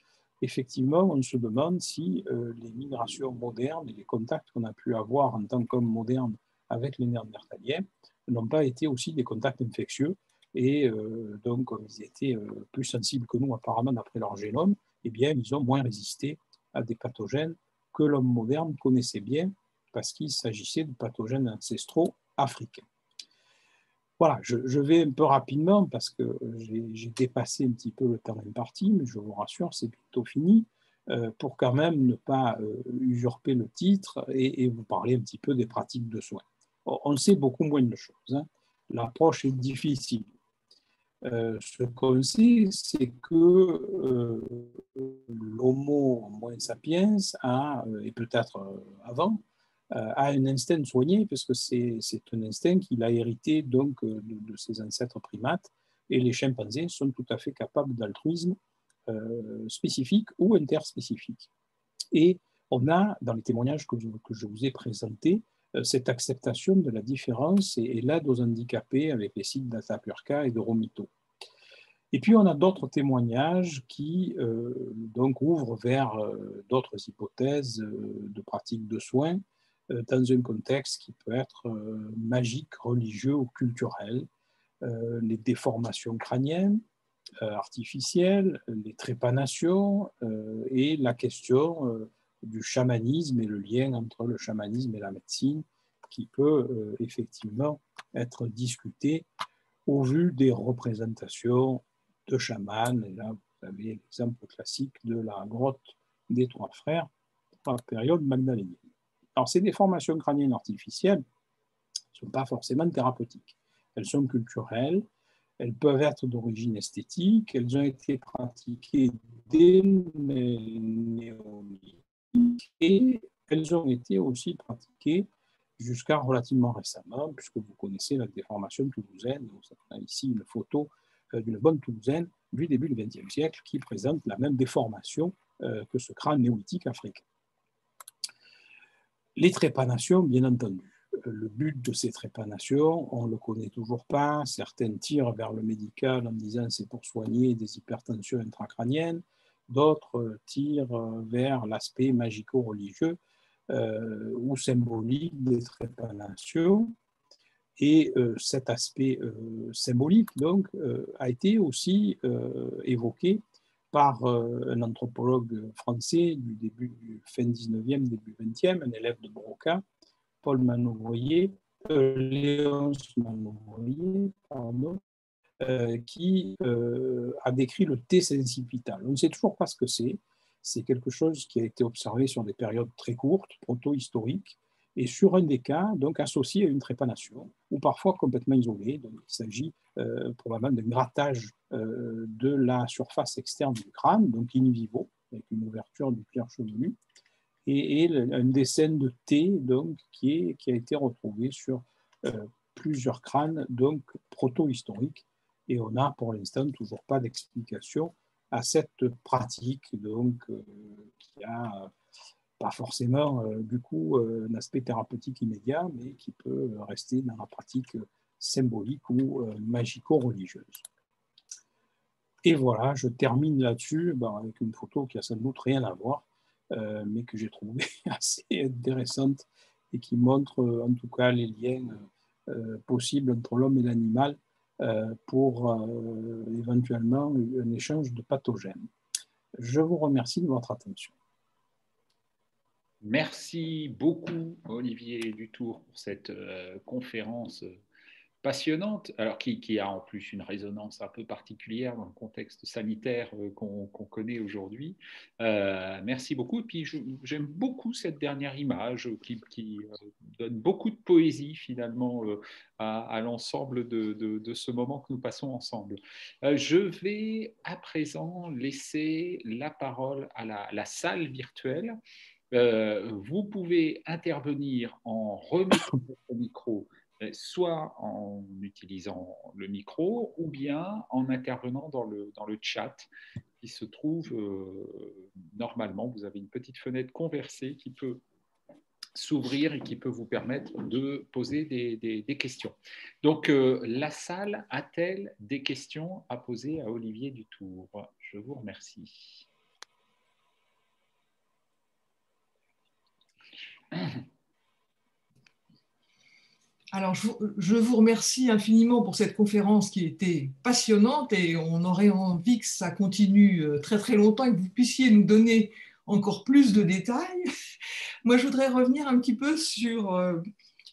effectivement, on se demande si les migrations modernes et les contacts qu'on a pu avoir en tant qu'homme moderne avec les Néandertaliens n'ont pas été aussi des contacts infectieux. Et donc, comme ils étaient plus sensibles que nous, apparemment, d'après leur génome, eh bien, ils ont moins résisté à des pathogènes que l'homme moderne connaissait bien, parce qu'il s'agissait de pathogènes ancestraux africains. Voilà, je vais un peu rapidement, parce que j'ai dépassé un petit peu le temps imparti, mais je vous rassure, c'est plutôt fini, pour quand même ne pas usurper le titre et vous parler un petit peu des pratiques de soins. On sait beaucoup moins de choses, hein. L'approche est difficile. Ce qu'on sait, c'est que l'homo moins sapiens a, et peut-être avant, a un instinct de soigner, parce que c'est un instinct qu'il a hérité donc, de ses ancêtres primates, et les chimpanzés sont tout à fait capables d'altruisme spécifique ou interspécifique. Et on a, dans les témoignages que je vous ai présentés, cette acceptation de la différence et l'aide aux handicapés avec les sites d'Atapuerca et de Romito. Et puis on a d'autres témoignages qui donc ouvrent vers d'autres hypothèses de pratiques de soins dans un contexte qui peut être magique, religieux ou culturel. Les déformations crâniennes, artificielles, les trépanations et la question... du chamanisme et le lien entre le chamanisme et la médecine qui peut effectivement être discuté au vu des représentations de chamans. Et là, vous avez l'exemple classique de la grotte des Trois Frères à la période magdalénienne. Alors, ces déformations crâniennes artificielles ne sont pas forcément thérapeutiques. Elles sont culturelles, elles peuvent être d'origine esthétique, elles ont été pratiquées dès le néolithique. Et elles ont été aussi pratiquées jusqu'à relativement récemment, puisque vous connaissez la déformation toulousaine. Donc, on a ici une photo d'une bonne Toulousaine du début du XXe siècle qui présente la même déformation que ce crâne néolithique africain. Les trépanations, bien entendu. Le but de ces trépanations, on ne le connaît toujours pas. Certains tirent vers le médical en disant c'est pour soigner des hypertensions intracrâniennes. D'autres tirent vers l'aspect magico-religieux ou symbolique des trépanations. Et cet aspect symbolique donc, a été aussi évoqué par un anthropologue français du début du fin 19e, début 20e, un élève de Broca, Paul Manouvoyer, Léonce Manouvoyer, pardon, qui a décrit le thé sensipital. On ne sait toujours pas ce que c'est. C'est quelque chose qui a été observé sur des périodes très courtes, proto-historiques, et sur un des cas, donc associé à une trépanation, ou parfois complètement isolé. Donc, il s'agit probablement d'un grattage de la surface externe du crâne, donc in vivo, avec une ouverture du clair chevelu, et un dessin de thé donc, qui a été retrouvé sur plusieurs crânes donc proto-historiques, et on n'a pour l'instant toujours pas d'explication à cette pratique donc, qui a pas forcément du coup un aspect thérapeutique immédiat, mais qui peut rester dans la pratique symbolique ou magico-religieuse. Et voilà, je termine là-dessus avec une photo qui a sans doute rien à voir, mais que j'ai trouvée assez intéressante et qui montre en tout cas les liens possibles entre l'homme et l'animal pour éventuellement un échange de pathogènes. Je vous remercie de votre attention. Merci beaucoup, Olivier Dutour, pour cette conférence passionnante, alors qui a en plus une résonance un peu particulière dans le contexte sanitaire qu'on connaît aujourd'hui. Merci beaucoup. Et puis, j'aime beaucoup cette dernière image qui donne beaucoup de poésie, finalement, à l'ensemble de ce moment que nous passons ensemble. Je vais à présent laisser la parole à la salle virtuelle. Vous pouvez intervenir en remettant votre micro, soit en utilisant le micro ou bien en intervenant dans le chat qui se trouve normalement. Vous avez une petite fenêtre conversée qui peut s'ouvrir et qui peut vous permettre de poser des questions. Donc, la salle a-t-elle des questions à poser à Olivier Dutour? Je vous remercie. Alors, je vous remercie infiniment pour cette conférence qui était passionnante et on aurait envie que ça continue très très longtemps et que vous puissiez nous donner encore plus de détails. Moi, je voudrais revenir un petit peu sur...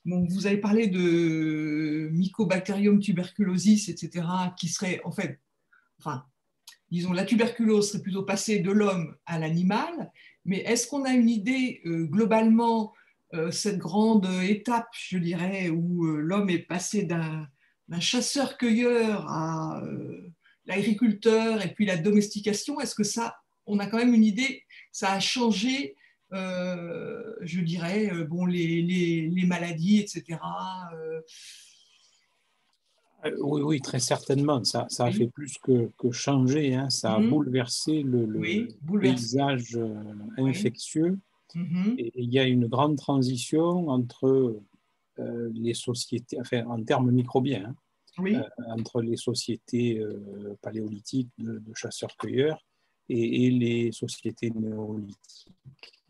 Bon, vous avez parlé de Mycobacterium tuberculosis, etc., qui serait en fait... Enfin, disons, la tuberculose serait plutôt passée de l'homme à l'animal. Mais est-ce qu'on a une idée globalement, cette grande étape, je dirais, où l'homme est passé d'un chasseur-cueilleur à l'agriculteur et puis la domestication? Est-ce que ça, on a quand même une idée, ça a changé, je dirais, bon, les maladies, etc. Oui, très certainement. Ça a fait plus que changer. Hein. Ça a bouleversé le paysage infectieux. Et il y a une grande transition entre les sociétés, enfin, en termes microbiens, hein, entre les sociétés paléolithiques de chasseurs-cueilleurs et les sociétés néolithiques.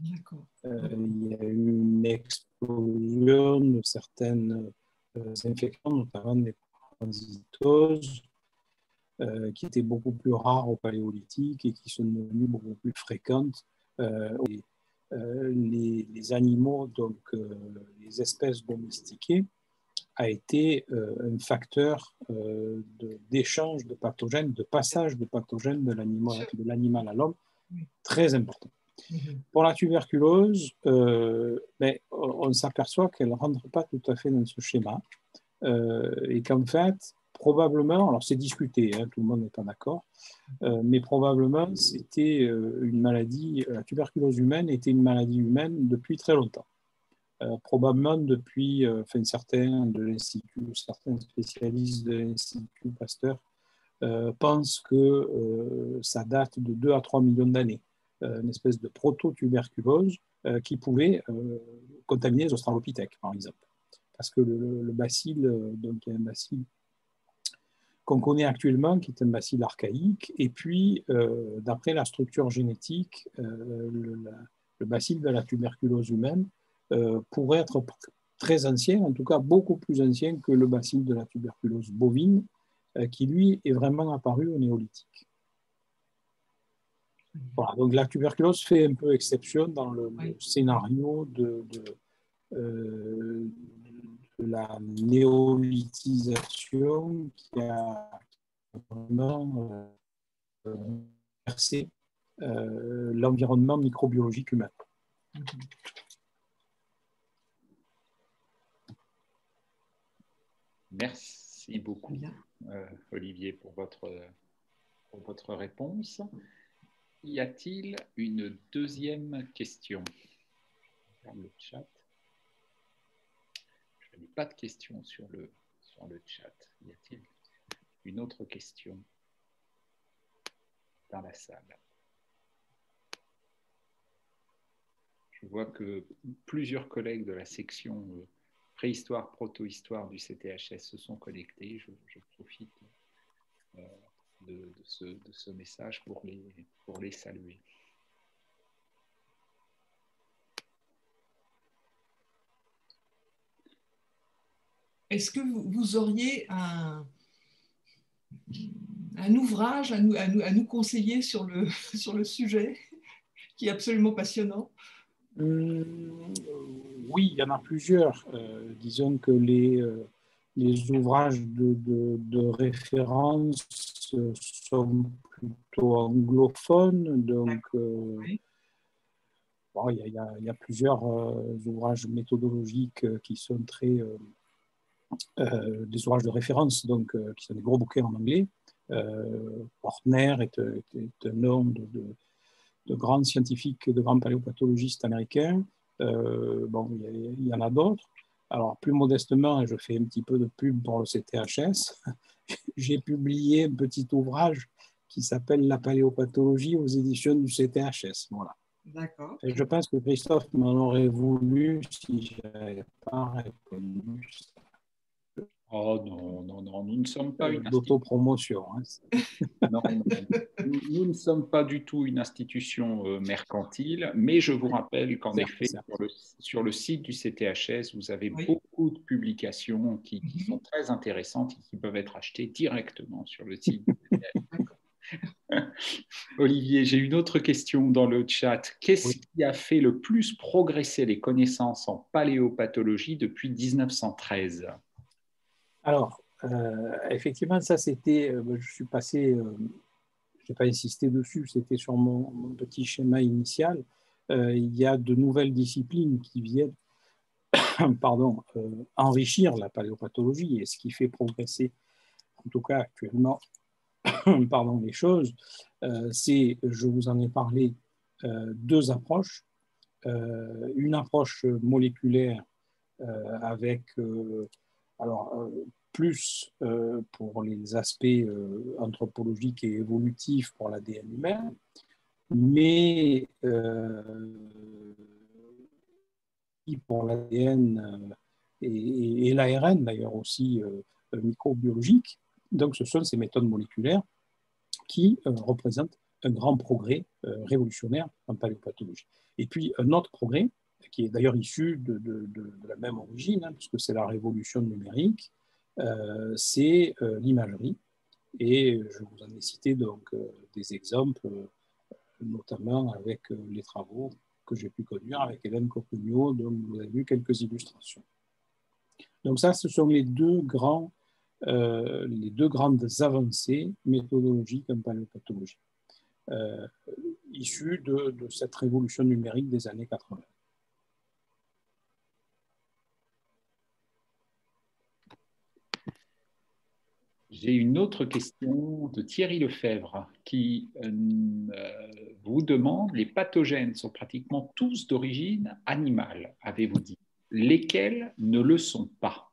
Il y a eu une explosion de certaines infections, notamment des transitoses, qui étaient beaucoup plus rares au paléolithique et qui sont devenues beaucoup plus fréquentes. Les animaux, donc les espèces domestiquées, a été un facteur d'échange de pathogènes, de passage de pathogènes de l'animal à l'homme très important. Pour la tuberculose, on s'aperçoit qu'elle ne rentre pas tout à fait dans ce schéma. Et qu'en fait, probablement, alors c'est discuté, hein, tout le monde n'est pas d'accord, mais probablement c'était une maladie, la tuberculose humaine était une maladie humaine depuis très longtemps. Probablement depuis, enfin, certains de l'Institut, certains spécialistes de l'Institut Pasteur pensent que ça date de 2 à 3 millions d'années, une espèce de proto-tuberculose qui pouvait contaminer les australopithèques, par exemple. Parce que le bacille, donc il y a un bacille qu'on connaît actuellement, qui est un bacille archaïque, et puis d'après la structure génétique, le bacille de la tuberculose humaine pourrait être très ancien, en tout cas beaucoup plus ancien que le bacille de la tuberculose bovine, qui lui est vraiment apparu au Néolithique. Voilà, donc la tuberculose fait un peu exception dans le scénario de la néolithisation qui a vraiment versé l'environnement microbiologique humain. Merci beaucoup, Olivier, pour votre réponse. Y a-t-il une deuxième question dans le chat? Je n'ai pas de question sur le chat. Y a-t-il une autre question dans la salle? Je vois que plusieurs collègues de la section préhistoire, proto-histoire du CTHS se sont connectés. Je profite de ce message pour les saluer. Est-ce que vous auriez un ouvrage à nous conseiller sur le sujet, qui est absolument passionnant? Oui, il y en a plusieurs. Disons que les ouvrages de référence sont plutôt anglophones, donc bon, il y a plusieurs ouvrages méthodologiques qui sont des ouvrages de référence, donc qui sont des gros bouquins en anglais. Portner est un homme de grands scientifiques, de grands paléopathologistes américains. Bon, il y en a d'autres. Alors, plus modestement, je fais un petit peu de pub pour le CTHS. J'ai publié un petit ouvrage qui s'appelle « La paléopathologie » aux éditions du CTHS. Voilà. D'accord. Et je pense que Christophe m'en aurait voulu si je n'avais pas répondu. Oh non, nous ne sommes pas une autopromotion. Hein. Nous ne sommes pas du tout une institution mercantile, mais je vous rappelle qu'en effet, sur le site du CTHS, vous avez beaucoup de publications qui sont très intéressantes et qui peuvent être achetées directement sur le site du CTHS. Olivier, j'ai une autre question dans le chat. Qu'est-ce qui a fait le plus progresser les connaissances en paléopathologie depuis 1913 ? Alors, effectivement, ça c'était, je suis passé, je n'ai pas insisté dessus, c'était sur mon petit schéma initial. Il y a de nouvelles disciplines qui viennent enrichir la paléopathologie, et ce qui fait progresser, en tout cas actuellement, les choses, c'est, je vous en ai parlé, deux approches. Une approche moléculaire avec... plus pour les aspects anthropologiques et évolutifs pour l'ADN humain, mais pour l'ADN et l'ARN d'ailleurs aussi microbiologique. Donc ce sont ces méthodes moléculaires qui représentent un grand progrès révolutionnaire en paléopathologie. Et puis un autre progrès, qui est d'ailleurs issu de la même origine, hein, puisque c'est la révolution numérique, c'est l'imagerie. Et je vous en ai cité donc, des exemples, notamment avec les travaux que j'ai pu conduire avec Hélène Coqueugniot, dont vous avez vu quelques illustrations. Donc ça, ce sont les deux grandes avancées méthodologiques en paléopathologie, issues de cette révolution numérique des années 80. J'ai une autre question de Thierry Lefebvre qui vous demande: les pathogènes sont pratiquement tous d'origine animale, avez-vous dit. Lesquels ne le sont pas?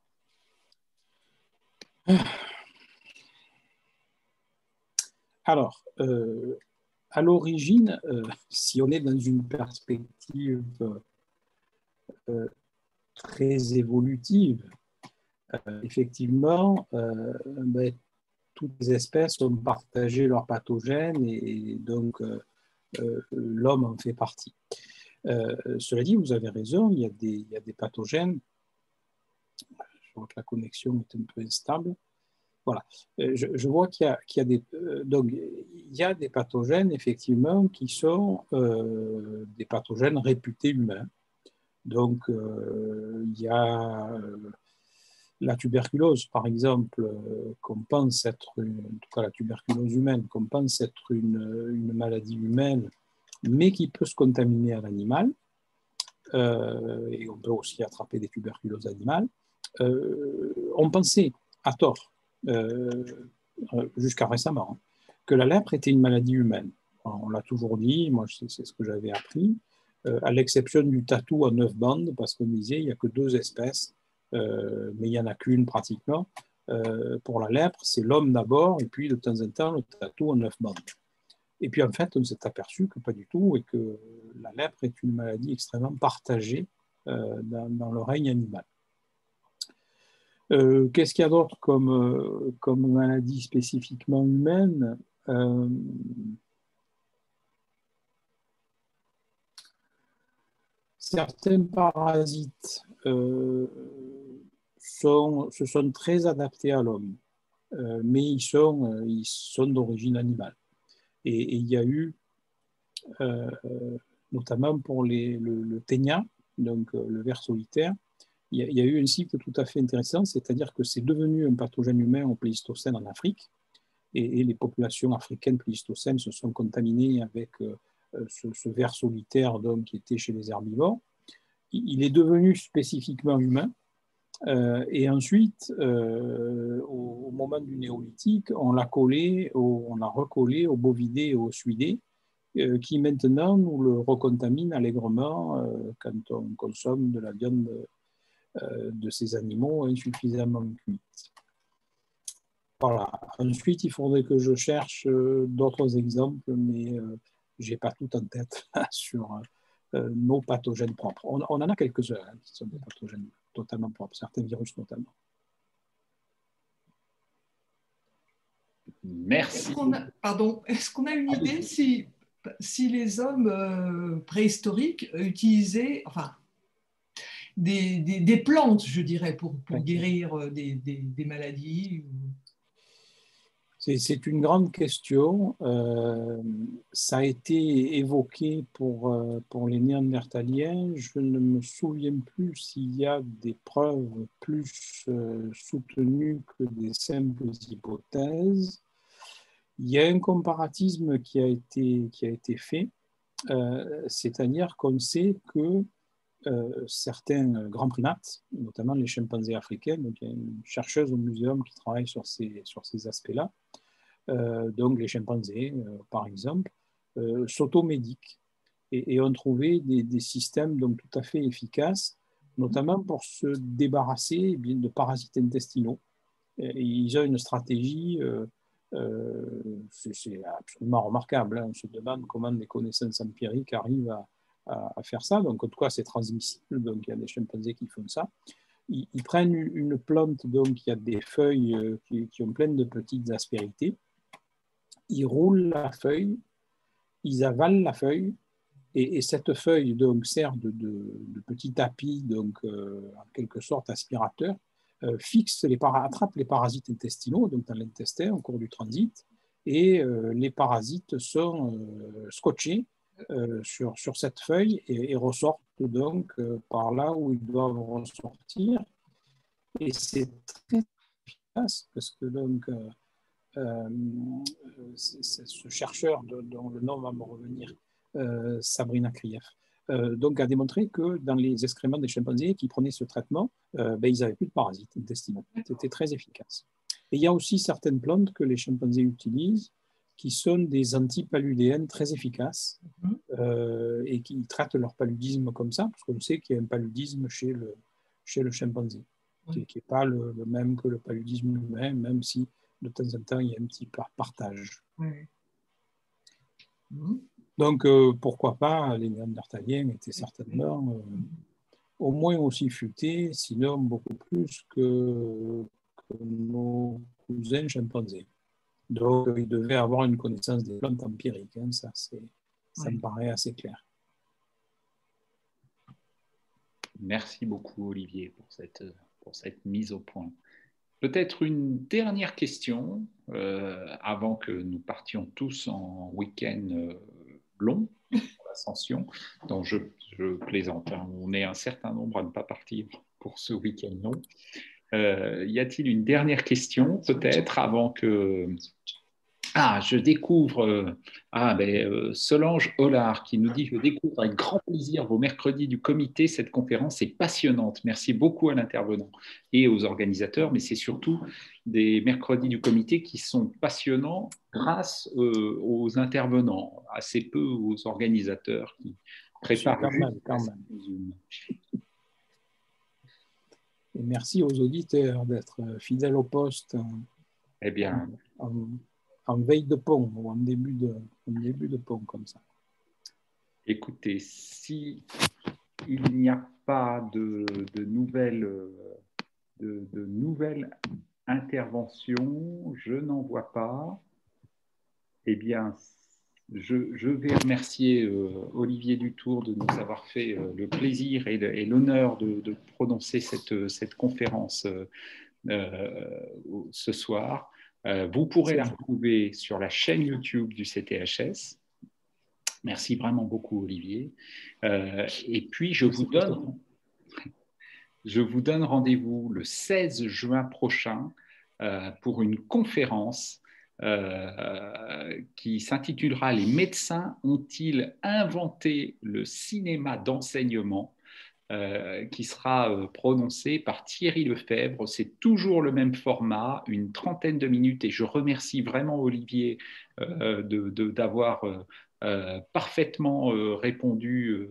Alors, à l'origine, si on est dans une perspective très évolutive, effectivement, ben, toutes les espèces ont partagé leurs pathogènes et donc l'homme en fait partie. Cela dit, vous avez raison, il y a des pathogènes. Je vois que la connexion est un peu instable. Voilà, je vois qu'il y a des pathogènes, effectivement, qui sont des pathogènes réputés humains. Donc, il y a la tuberculose, par exemple, qu'on pense être, en tout cas la tuberculose humaine, qu'on pense être une maladie humaine, mais qui peut se contaminer à l'animal. Et on peut aussi attraper des tuberculoses animales. On pensait, à tort, jusqu'à récemment, que la lèpre était une maladie humaine. Alors, on l'a toujours dit, moi c'est ce que j'avais appris, à l'exception du tatou à 9 bandes, parce qu'on disait il n'y a que 2 espèces, mais il n'y en a qu'une pratiquement. Pour la lèpre, c'est l'homme d'abord, et puis de temps en temps, le tatou à 9 bandes. Et puis en fait, on s'est aperçu que pas du tout, et que la lèpre est une maladie extrêmement partagée dans le règne animal. Qu'est-ce qu'il y a d'autre comme maladie spécifiquement humaine? Certains parasites se sont très adaptés à l'homme, mais ils sont d'origine animale. Et il y a eu, notamment pour le ténia, donc le ver solitaire, il y a eu un cycle tout à fait intéressant, c'est-à-dire que c'est devenu un pathogène humain au Pléistocène en Afrique, et les populations africaines pléistocènes se sont contaminées avec ce ver solitaire donc, qui était chez les herbivores. Il est devenu spécifiquement humain, et ensuite, au moment du Néolithique, on l'a recollé aux bovidés et aux suidés, qui maintenant nous le recontaminent allègrement quand on consomme de la viande de ces animaux insuffisamment cuites. Voilà. Ensuite, il faudrait que je cherche d'autres exemples, mais je n'ai pas tout en tête sur nos pathogènes propres. On en a quelques-uns hein, qui sont des pathogènes totalement propres, certains virus notamment. Merci. Est-ce qu'on a une idée si les hommes préhistoriques utilisaient, enfin, des plantes, je dirais, pour guérir des maladies? C'est une grande question. Ça a été évoqué pour les Néandertaliens. Je ne me souviens plus s'il y a des preuves plus soutenues que des simples hypothèses. Il y a un comparatisme qui a été fait, c'est-à-dire qu'on sait que certains grands primates, notamment les chimpanzés africains, donc il y a une chercheuse au muséum qui travaille sur ces aspects-là, donc les chimpanzés par exemple, s'automédiquent et ont trouvé des systèmes donc, tout à fait efficaces, notamment pour se débarrasser eh bien, de parasites intestinaux. Et ils ont une stratégie, c'est absolument remarquable, hein, on se demande comment des connaissances empiriques arrivent à faire ça, donc en tout cas c'est transmissible, donc il y a des chimpanzés qui font ça. Ils prennent une plante, donc il y a des feuilles qui ont plein de petites aspérités, ils roulent la feuille, ils avalent la feuille, et cette feuille donc sert de petit tapis, donc en quelque sorte aspirateur, attrape les parasites intestinaux, donc dans l'intestin au cours du transit, et les parasites sont scotchés sur cette feuille et ressortent donc par là où ils doivent ressortir. Et c'est très efficace parce que donc, c'est ce chercheur dont le nom va me revenir, Sabrina Krief, donc a démontré que dans les excréments des chimpanzés qui prenaient ce traitement, ils n'avaient plus de parasites intestinaux. C'était très efficace. Et il y a aussi certaines plantes que les chimpanzés utilisent qui sont des antipaludéennes très efficaces et qui traitent leur paludisme comme ça, parce qu'on sait qu'il y a un paludisme chez le chimpanzé, qui n'est pas le même que le paludisme humain, même si de temps en temps il y a un petit partage. Oui. Donc, pourquoi pas, les Néandertaliens étaient certainement au moins aussi futés, sinon beaucoup plus que nos cousins chimpanzés. Donc, ils devaient avoir une connaissance des plantes empiriques, hein, ça, ça me paraît assez clair. Merci beaucoup, Olivier, pour cette mise au point. Peut-être une dernière question avant que nous partions tous en week-end long pour l'ascension. Donc, je plaisante, hein, on est un certain nombre à ne pas partir pour ce week-end long. Y a-t-il une dernière question, peut-être, avant que… Ah, je découvre… Solange Hollard qui nous dit « Je découvre avec grand plaisir vos mercredis du comité. Cette conférence est passionnante. Merci beaucoup à l'intervenant et aux organisateurs, mais c'est surtout des mercredis du comité qui sont passionnants grâce aux intervenants, assez peu aux organisateurs qui préparent… Et merci aux auditeurs d'être fidèles au poste eh bien, en veille de pont ou en début de pont comme ça. Écoutez, si il n'y a pas de nouvelles interventions, je n'en vois pas. Eh bien, je vais remercier Olivier Dutour de nous avoir fait le plaisir et l'honneur de prononcer cette conférence ce soir. Vous pourrez la retrouver sur la chaîne YouTube du CTHS. Merci vraiment beaucoup, Olivier. Et puis, je vous donne rendez-vous le 16 juin prochain pour une conférence qui s'intitulera « Les médecins ont-ils inventé le cinéma d'enseignement ?» qui sera prononcée par Thierry Lefebvre. C'est toujours le même format, une trentaine de minutes, et je remercie vraiment Olivier d'avoir parfaitement répondu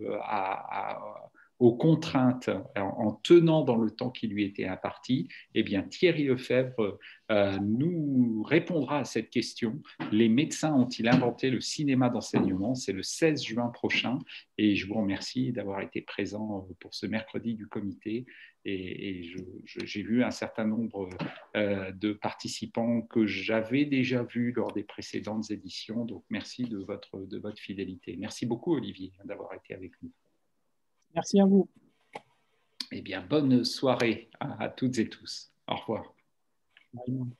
aux contraintes en tenant dans le temps qui lui était imparti. Eh bien, Thierry Lefebvre nous répondra à cette question. Les médecins ont-ils inventé le cinéma d'enseignement? C'est le 16 juin prochain. Et je vous remercie d'avoir été présent pour ce mercredi du comité. Et j'ai vu un certain nombre de participants que j'avais déjà vus lors des précédentes éditions. Donc, merci de votre fidélité. Merci beaucoup, Olivier, d'avoir été avec nous. Merci à vous. Eh bien, bonne soirée à toutes et tous. Au revoir. Bye.